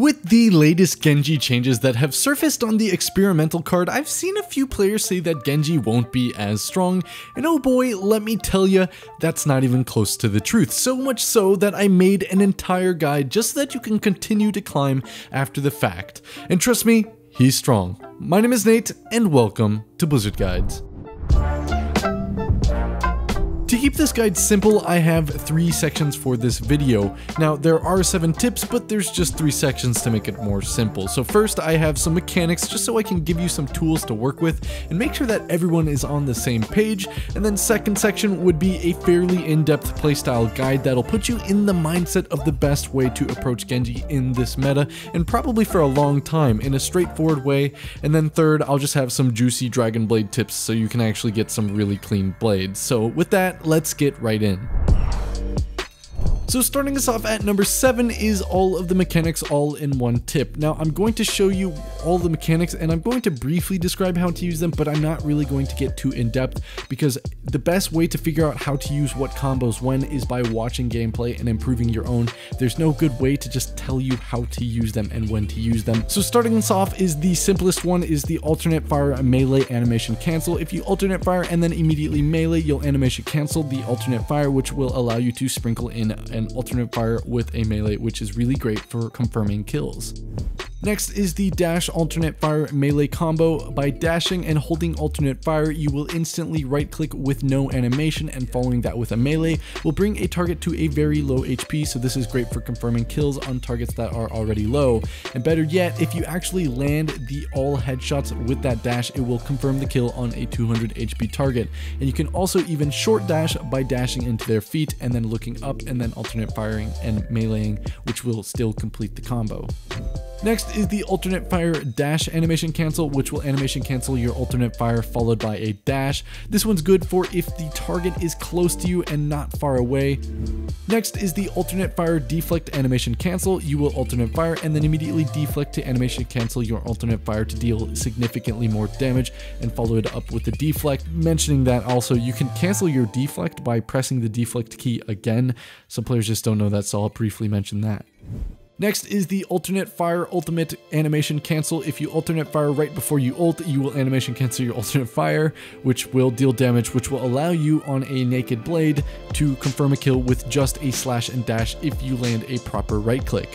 With the latest Genji changes that have surfaced on the experimental card, I've seen a few players say that Genji won't be as strong, and oh boy, let me tell you, that's not even close to the truth. So much so that I made an entire guide just so that you can continue to climb after the fact. And trust me, he's strong. My name is Nate, and welcome to Blizzard Guides. To keep this guide simple, I have 3 sections for this video. Now, there are 7 tips, but there's just 3 sections to make it more simple. So first, I have some mechanics just so I can give you some tools to work with and make sure that everyone is on the same page. And then second section would be a fairly in-depth playstyle guide that'll put you in the mindset of the best way to approach Genji in this meta, and probably for a long time, in a straightforward way. And then third, I'll just have some juicy Dragon Blade tips so you can actually get some really clean blades. So with that, let's get right in. So starting us off at number 7 is all of the mechanics all in one tip. Now I'm going to show you all the mechanics and I'm going to briefly describe how to use them, but I'm not really going to get too in depth because the best way to figure out how to use what combos when is by watching gameplay and improving your own. There's no good way to just tell you how to use them and when to use them. So starting us off is the simplest one, is the alternate fire melee animation cancel. If you alternate fire and then immediately melee, you'll animation cancel the alternate fire, which will allow you to sprinkle in an alternate fire with a melee, which is really great for confirming kills. Next is the dash alternate fire melee combo. By dashing and holding alternate fire, you will instantly right click with no animation, and following that with a melee will bring a target to a very low HP, so this is great for confirming kills on targets that are already low. And better yet, if you actually land the all headshots with that dash, it will confirm the kill on a 200 HP target. And you can also even short dash by dashing into their feet and then looking up and then alternate firing and meleeing, which will still complete the combo. Next is the alternate fire dash animation cancel, which will animation cancel your alternate fire followed by a dash. This one's good for if the target is close to you and not far away. Next is the alternate fire deflect animation cancel. You will alternate fire and then immediately deflect to animation cancel your alternate fire to deal significantly more damage, and follow it up with the deflect. Mentioning that also, you can cancel your deflect by pressing the deflect key again. Some players just don't know that, so I'll briefly mention that. Next is the alternate fire ultimate animation cancel. If you alternate fire right before you ult, you will animation cancel your alternate fire, which will deal damage, which will allow you on a naked blade to confirm a kill with just a slash and dash if you land a proper right click.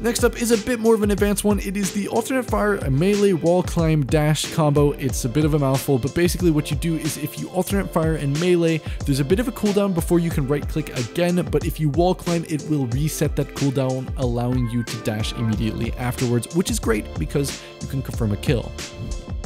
Next up is a bit more of an advanced one. It is the alternate fire melee wall climb dash combo. It's a bit of a mouthful, but basically what you do is if you alternate fire and melee, there's a bit of a cooldown before you can right click again, but if you wall climb, it will reset that cooldown, allowing you to dash immediately afterwards, which is great because you can confirm a kill.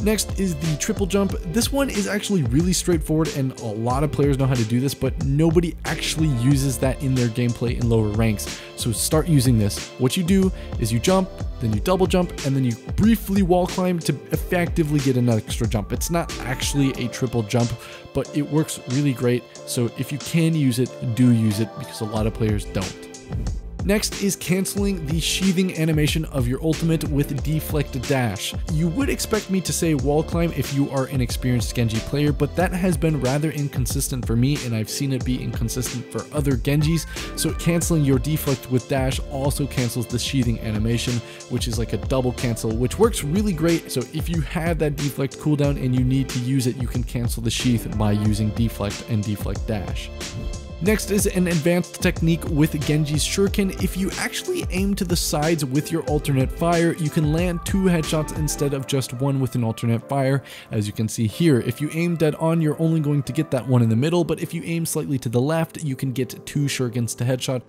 Next is the triple jump. This one is actually really straightforward and a lot of players know how to do this, but nobody actually uses that in their gameplay in lower ranks. So start using this. What you do is you jump, then you double jump, and then you briefly wall climb to effectively get an extra jump. It's not actually a triple jump, but it works really great. So if you can use it, do use it, because a lot of players don't. Next is canceling the sheathing animation of your ultimate with deflect dash. You would expect me to say wall climb if you are an experienced Genji player, but that has been rather inconsistent for me, and I've seen it be inconsistent for other Genjis, so canceling your deflect with dash also cancels the sheathing animation, which is like a double cancel, which works really great. So if you have that deflect cooldown and you need to use it, you can cancel the sheath by using deflect and deflect dash. Next is an advanced technique with Genji's shuriken. If you actually aim to the sides with your alternate fire, you can land 2 headshots instead of just 1 with an alternate fire, as you can see here. If you aim dead on, you're only going to get that one in the middle, but if you aim slightly to the left, you can get 2 shurikens to headshot.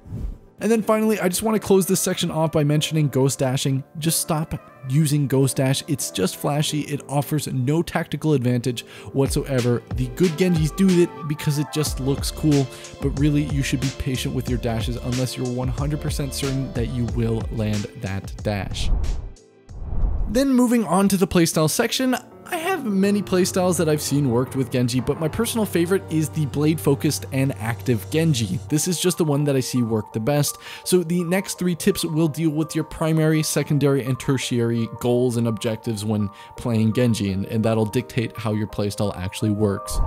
And then finally, I just want to close this section off by mentioning ghost dashing. Just stop using ghost dash. It's just flashy. It offers no tactical advantage whatsoever. The good Genjis do it because it just looks cool, but really you should be patient with your dashes unless you're 100% certain that you will land that dash. Then moving on to the playstyle section, I have many playstyles that I've seen worked with Genji, but my personal favorite is the blade focused and active Genji. This is just the one that I see work the best. So the next 3 tips will deal with your primary, secondary, and tertiary goals and objectives when playing Genji, and that'll dictate how your playstyle actually works.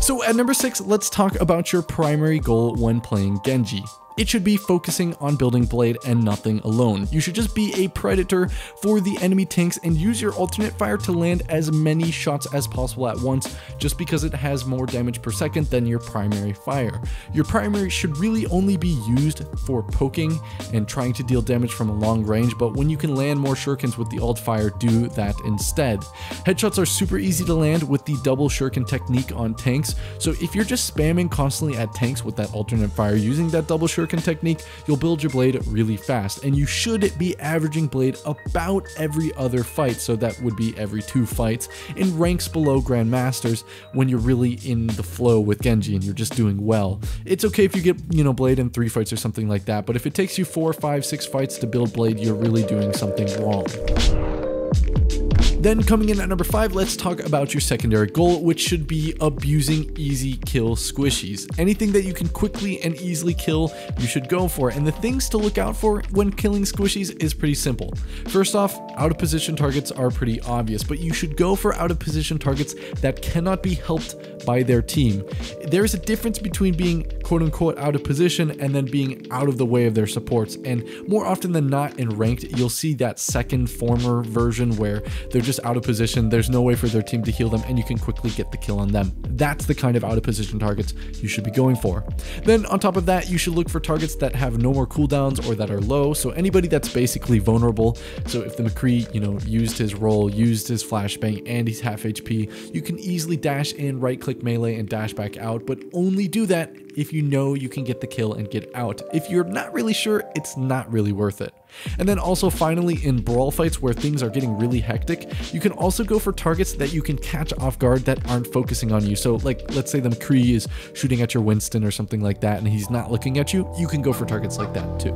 So at number 6, let's talk about your primary goal when playing Genji. it should be focusing on building Blade and nothing alone. You should just be a predator for the enemy tanks and use your alternate fire to land as many shots as possible at once, just because it has more damage per second than your primary fire. Your primary should really only be used for poking and trying to deal damage from a long range, but when you can land more shurikens with the alt fire, do that instead. Headshots are super easy to land with the double shuriken technique on tanks, so if you're just spamming constantly at tanks with that alternate fire using that double shuriken technique, you'll build your Blade really fast, and you should be averaging Blade about every other fight, so that would be every 2 fights in ranks below Grandmasters when you're really in the flow with Genji and you're just doing well. It's okay if you get, you know, Blade in 3 fights or something like that, but if it takes you 4, 5, 6 fights to build Blade, you're really doing something wrong. Then coming in at number 5, let's talk about your secondary goal, which should be abusing easy kill squishies. Anything that you can quickly and easily kill, you should go for. And the things to look out for when killing squishies is pretty simple. First off, out of position targets are pretty obvious, but you should go for out of position targets that cannot be helped by their team. There is a difference between being quote unquote out of position and then being out of the way of their supports. And more often than not in ranked, you'll see that second former version where they're just out of position, there's no way for their team to heal them, and you can quickly get the kill on them. That's the kind of out of position targets you should be going for. Then on top of that, you should look for targets that have no more cooldowns or that are low, so anybody that's basically vulnerable. So if the McCree, you know, used his roll, used his flashbang, and he's half HP, you can easily dash in, right click melee, and dash back out, but only do that if you know you can get the kill and get out. If you're not really sure, it's not really worth it. And then also finally, in brawl fights where things are getting really hectic, you can also go for targets that you can catch off guard that aren't focusing on you. So like, let's say the McCree is shooting at your Winston or something like that and he's not looking at you, you can go for targets like that too.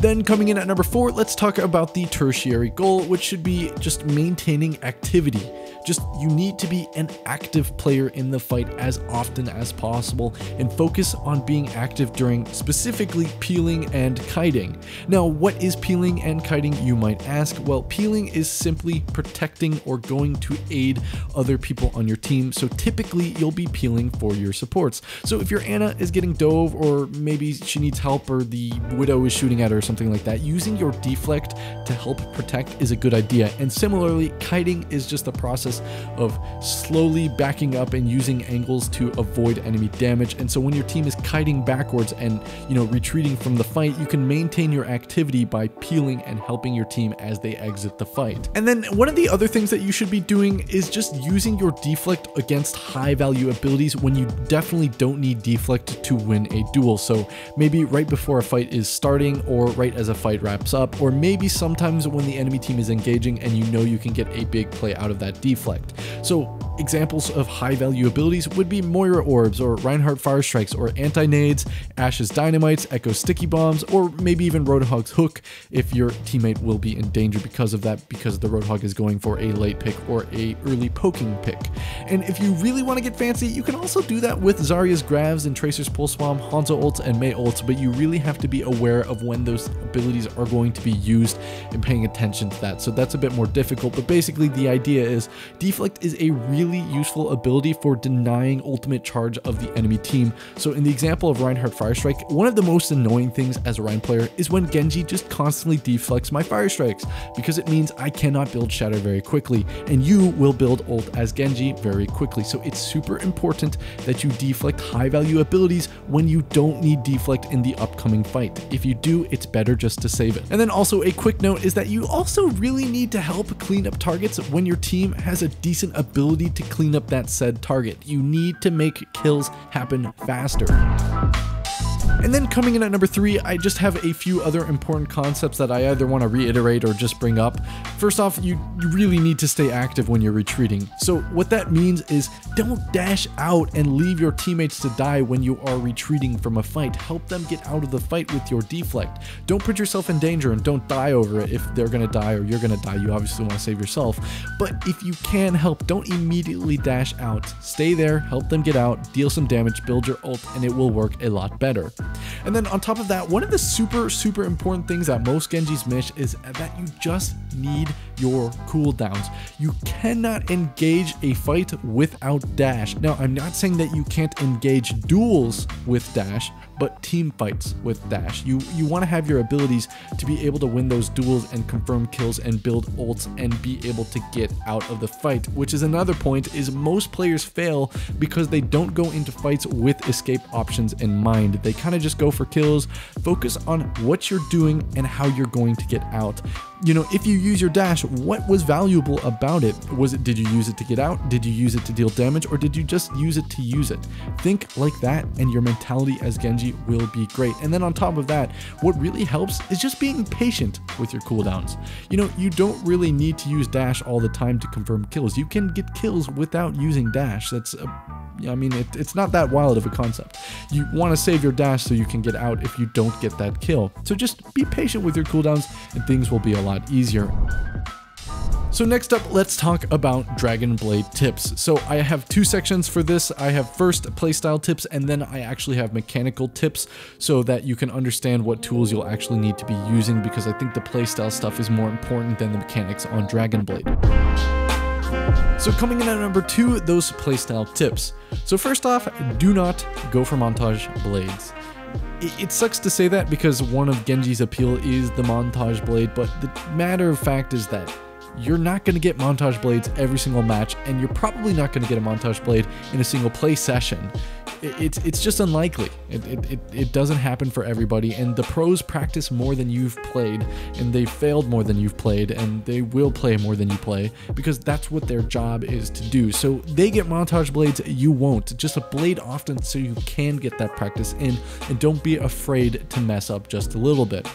Then coming in at number 4, let's talk about the tertiary goal, which should be just maintaining activity. Just, you need to be an active player in the fight as often as possible and focus on being active during specifically peeling and kiting. Now, what is peeling and kiting, you might ask? Well, peeling is simply protecting or going to aid other people on your team. So typically you'll be peeling for your supports. So if your Ana is getting dove, or maybe she needs help, or the Widow is shooting at her or something like that, using your deflect to help protect is a good idea. And similarly, kiting is just the process of slowly backing up and using angles to avoid enemy damage. And so when your team is kiting backwards and, you know, retreating from the fight, you can maintain your activity by peeling and helping your team as they exit the fight. And then one of the other things that you should be doing is just using your deflect against high value abilities when you definitely don't need deflect to win a duel. So maybe right before a fight is starting, or right as a fight wraps up, or maybe sometimes when the enemy team is engaging and you know you can get a big play out of that deflect. So examples of high value abilities would be Moira orbs, or Reinhardt fire strikes, or anti-nades, Ash's dynamites, Echo sticky bombs, or maybe even Roadhog's hook if your teammate will be in danger because of that, because the Roadhog is going for a late pick or a early poking pick. And if you really want to get fancy, you can also do that with Zarya's grabs and Tracer's pulse bomb, Hanzo ults, and Mei ults, but you really have to be aware of when those abilities are going to be used and paying attention to that. So that's a bit more difficult, but basically the idea is deflect is a really useful ability for denying ultimate charge of the enemy team. So in the example of Reinhardt fire strike, one of the most annoying things as a Rein player is when Genji just constantly deflects my fire strikes, because it means I cannot build shatter very quickly, and you will build ult as Genji very quickly. So it's super important that you deflect high value abilities when you don't need deflect in the upcoming fight. If you do, it's better just to save it. And then also a quick note is that you also really need to help clean up targets when your team has a decent ability to clean up that said target. You need to make kills happen faster. And then coming in at number 3, I just have a few other important concepts that I either want to reiterate or just bring up. First off, you really need to stay active when you're retreating. So what that means is don't dash out and leave your teammates to die when you are retreating from a fight. Help them get out of the fight with your deflect. Don't put yourself in danger, and don't die over it. If they're going to die or you're going to die, you obviously want to save yourself. But if you can help, don't immediately dash out. Stay there, help them get out, deal some damage, build your ult, and it will work a lot better. And then on top of that, one of the super important things that most Genjis miss is that you just need your cooldowns. You cannot engage a fight without dash. Now, I'm not saying that you can't engage duels with dash, but team fights with Dash. You want to have your abilities to be able to win those duels and confirm kills and build ults and be able to get out of the fight, which is another point, is most players fail because they don't go into fights with escape options in mind. They kind of just go for kills, focus on what you're doing and how you're going to get out. You know, if you use your dash, what was valuable about it? Was it, did you use it to get out? Did you use it to deal damage? Or did you just use it to use it? Think like that and your mentality as Genji will be great. And then on top of that, what really helps is just being patient with your cooldowns. You know, you don't really need to use dash all the time to confirm kills. You can get kills without using dash. That's I mean, it's not that wild of a concept. You want to save your dash so you can get out if you don't get that kill. So just be patient with your cooldowns and things will be a lot easier. So next up, let's talk about Dragon Blade tips. So I have two sections for this. I have first playstyle tips, and then I actually have mechanical tips so that you can understand what tools you'll actually need to be using, because I think the playstyle stuff is more important than the mechanics on Dragon Blade. So coming in at number two, those playstyle tips. So first off, do not go for montage blades. It sucks to say that because one of Genji's appeal is the montage blade, but the matter of fact is that you're not going to get montage blades every single match, and you're probably not going to get a montage blade in a single play session. It's just unlikely. It doesn't happen for everybody, and the pros practice more than you've played, and they failed more than you've played, and they will play more than you play, because that's what their job is to do. So they get montage blades, you won't. Just a blade often so you can get that practice in, and don't be afraid to mess up just a little bit.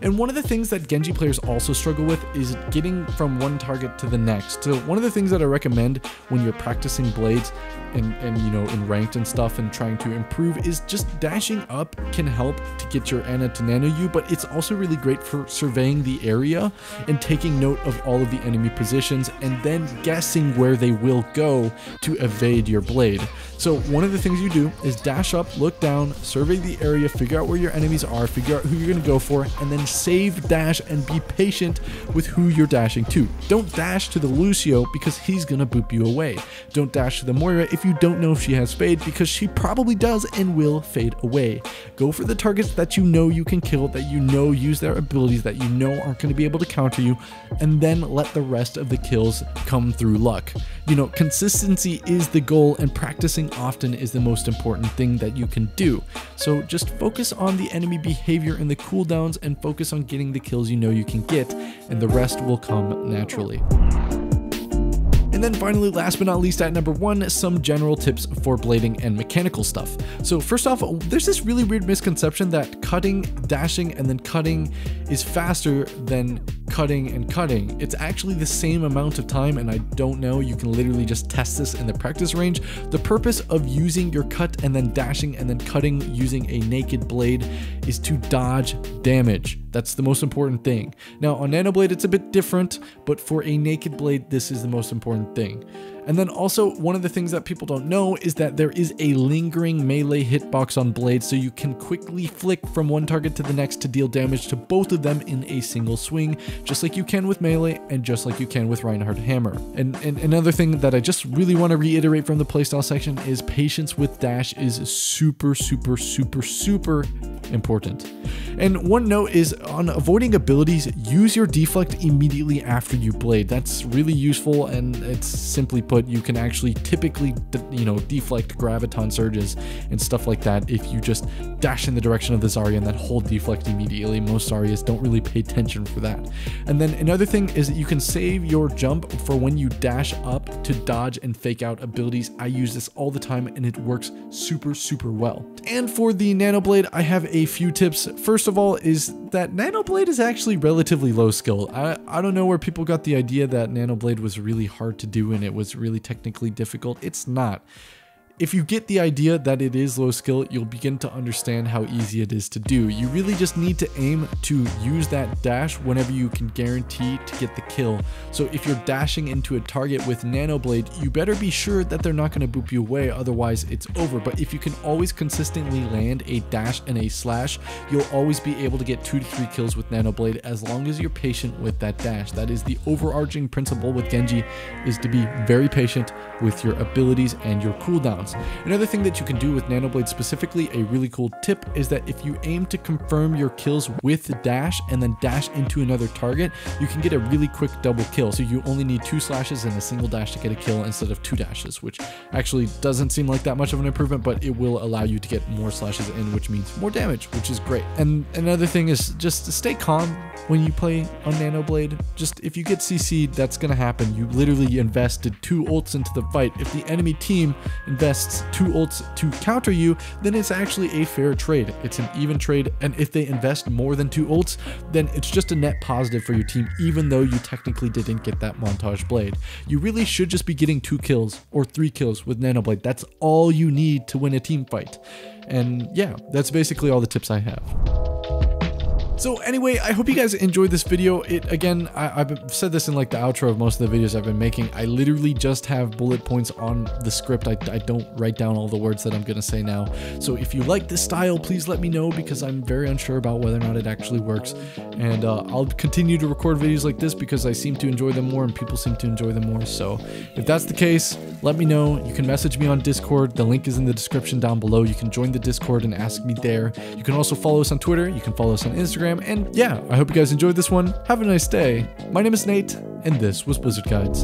And one of the things that Genji players also struggle with is getting from one target to the next. So one of the things that I recommend when you're practicing blades and you know, in ranked and stuff and trying to improve, is just dashing up can help to get your Ana to nano you, but it's also really great for surveying the area and taking note of all of the enemy positions and then guessing where they will go to evade your blade. So one of the things you do is dash up, look down, survey the area, figure out where your enemies are, figure out who you're gonna go for, and then save dash and be patient with who you're dashing to. Don't dash to the Lucio because he's gonna boop you away. Don't dash to the Moira if you don't know if she has fade, because she probably does and will fade away. Go for the targets that you know you can kill, that you know use their abilities, that you know aren't gonna be able to counter you, and then let the rest of the kills come through luck. You know, consistency is the goal, and practicing often is the most important thing that you can do. So just focus on the enemy behavior and the cooldowns, and focus on getting the kills you know you can get, and the rest will come naturally. And then finally, last but not least, at number one, some general tips for blading and mechanical stuff. So first off, there's this really weird misconception that cutting, dashing, and then cutting is faster than cutting and cutting. It's actually the same amount of time, and I don't know, you can literally just test this in the practice range. The purpose of using your cut and then dashing and then cutting using a naked blade is to dodge damage. That's the most important thing. Now on Nanoblade, it's a bit different, but for a naked blade, this is the most important thing. And then also, one of the things that people don't know is that there is a lingering melee hitbox on blades, so you can quickly flick from one target to the next to deal damage to both of them in a single swing, just like you can with melee and just like you can with Reinhardt hammer. And another thing that I just really want to reiterate from the playstyle section is patience with dash is super, super, super, super important. And one note is on avoiding abilities, use your deflect immediately after you blade. That's really useful, and it's simply put, you can actually typically, you know, deflect graviton surges and stuff like that if you just dash in the direction of the Zarya and then hold deflect immediately. Most Zaryas don't really pay attention for that. And then another thing is that you can save your jump for when you dash up to dodge and fake out abilities. I use this all the time and it works super, super well. And for the Nanoblade, I have a few tips. First of all is that Nanoblade is actually relatively low skill. I don't know where people got the idea that Nanoblade was really hard to do and it was really technically difficult. It's not. If you get the idea that it is low skill, you'll begin to understand how easy it is to do. You really just need to aim to use that dash whenever you can guarantee to get the kill. So if you're dashing into a target with Nanoblade, you better be sure that they're not going to boop you away, otherwise it's over. But if you can always consistently land a dash and a slash, you'll always be able to get 2 to 3 kills with Nanoblade as long as you're patient with that dash. That is the overarching principle with Genji, is to be very patient with your abilities and your cooldowns. else. Another thing that you can do with Nanoblade specifically, a really cool tip, is that if you aim to confirm your kills with dash and then dash into another target, you can get a really quick double kill. So you only need 2 slashes and a single dash to get a kill instead of 2 dashes, which actually doesn't seem like that much of an improvement, but it will allow you to get more slashes in, which means more damage, which is great. And another thing is just to stay calm when you play on Nanoblade. Just if you get CC'd, that's gonna happen. You literally invested 2 ults into the fight. If the enemy team invests 2 ults to counter you, then it's actually a fair trade. It's an even trade. And if they invest more than 2 ults, then it's just a net positive for your team, even though you technically didn't get that montage blade. You really should just be getting 2 kills or 3 kills with Nanoblade. That's all you need to win a team fight. And yeah, that's basically all the tips I have. So anyway, I hope you guys enjoyed this video. I've said this in like the outro of most of the videos I've been making. I literally just have bullet points on the script. I don't write down all the words that I'm gonna say now. So if you like this style, please let me know, because I'm very unsure about whether or not it actually works. And I'll continue to record videos like this because I seem to enjoy them more and people seem to enjoy them more. So if that's the case, let me know. You can message me on Discord. The link is in the description down below. You can join the Discord and ask me there. You can also follow us on Twitter. You can follow us on Instagram. And yeah, I hope you guys enjoyed this one. Have a nice day. My name is Nate, and this was Blizzard Guides.